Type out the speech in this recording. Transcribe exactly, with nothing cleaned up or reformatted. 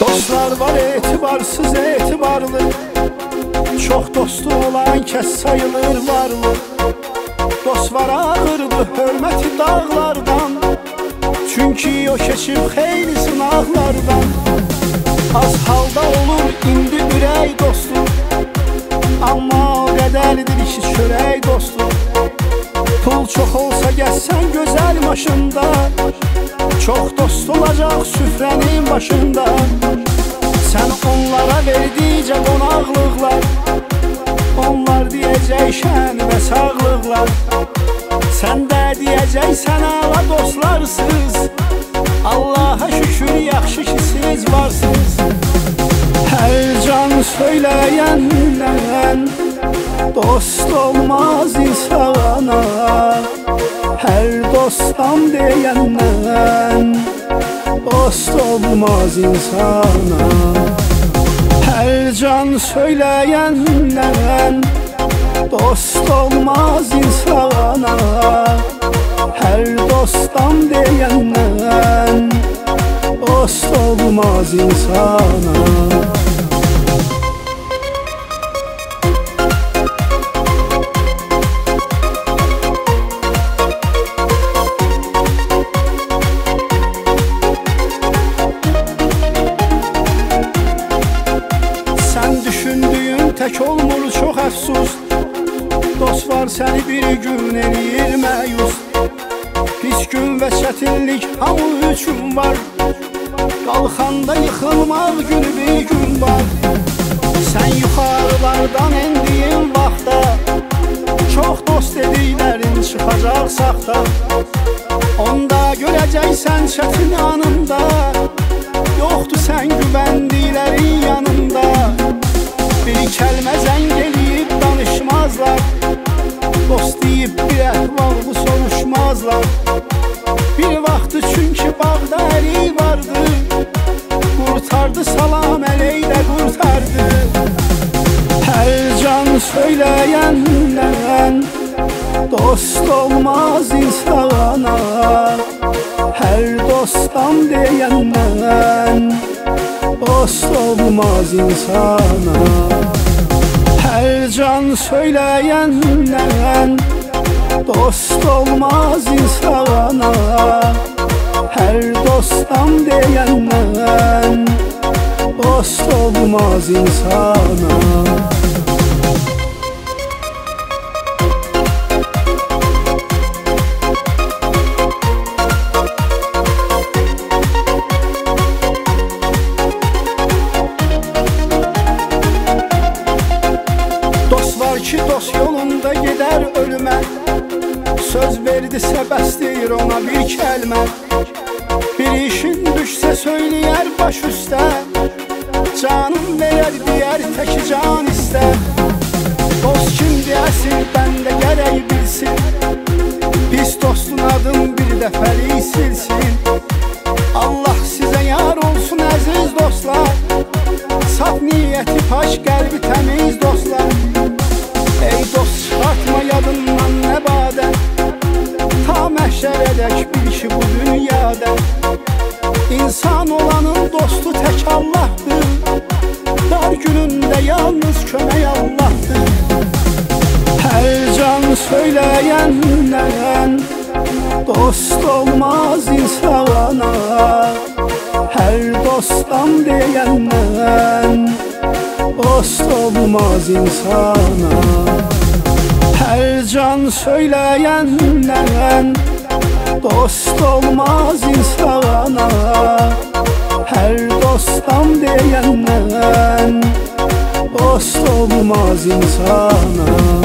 Dostlar var etibarsız etibarlı, çok dostu olan kes sayılır var mı? Dost var ağırdı hürmeti dağlardan, çünkü o keçib xeyli sınaqlardan. Az halda olur indi ürək dostu, amma o qədərdir ki çörək dostu. Pul çox olsa gəzsən gözəl maşında, çox dost olacaq süfrənin başında. Sən onlara verdiyicə qonaqlıqlar, onlar deyəcək şən və sağlıqlar. Sən də deyəcəksən ala dostlarsız, Allaha şükür yaxşı ki siz varsınız. Hər can söyləyəndən dost olmaz insana, hər dostam deyəndən dost olmaz insana. Hər can söyləyəndən dost olmaz insana, hər dostam deyəndən dost olmaz insana. Tək olmur çox əfsus, dost var səni bir gün eləyir məyus. Pis gün və çətinlik hamı üçün var, qalxanda yıxılmaq günü bir gün var. Sən yuxarılardan endiyin vaxtda, çox dost dediklərin çıxacaq saxta. Onda görəcəksən çətin anında, yoxdur sən güvəndiklərin yanında. Bir kəlmə zəng eləyib danışmazlar, dost deyib bir əhvalı soruşmazlar. Bir vaxtı çünki bağda əli vardı, qurtardı salam əley də qurtardı. Hər can söyləyəndən dost olmaz insana, hər dostam deyəndən dost olmaz insana. Hər can söyləyəndən dost olmaz insana, hər dostam deyəndən dost olmaz insana. Ki dost yolunda gedər ölümə, söz verdisə bəs deyir ona bir kəlmə. Bir işin düşsə söyləyər baş üstə, canım verər deyər təki can istə. Dost kim deyərsin bəndə gərək bilsin, biz dostun adın bir dəfəlik silsin. Allah sizə yar olsun əziz dostlar, saf niyyəti paş qəlbi təmiz dostlar. Ey dost çıkartma yadından ne baden, ta mehşere dek bil ki bu dünyada İnsan olanın dostu tek Allah'tır, dar gününde yalnız kömək Allah'tır. Her can söyləyəndən dost olmaz insana, her dostam deyəndən dost olmaz insana. Her can söyləyəndən dost olmaz insana, her dostam deyəndən dost olmaz insana.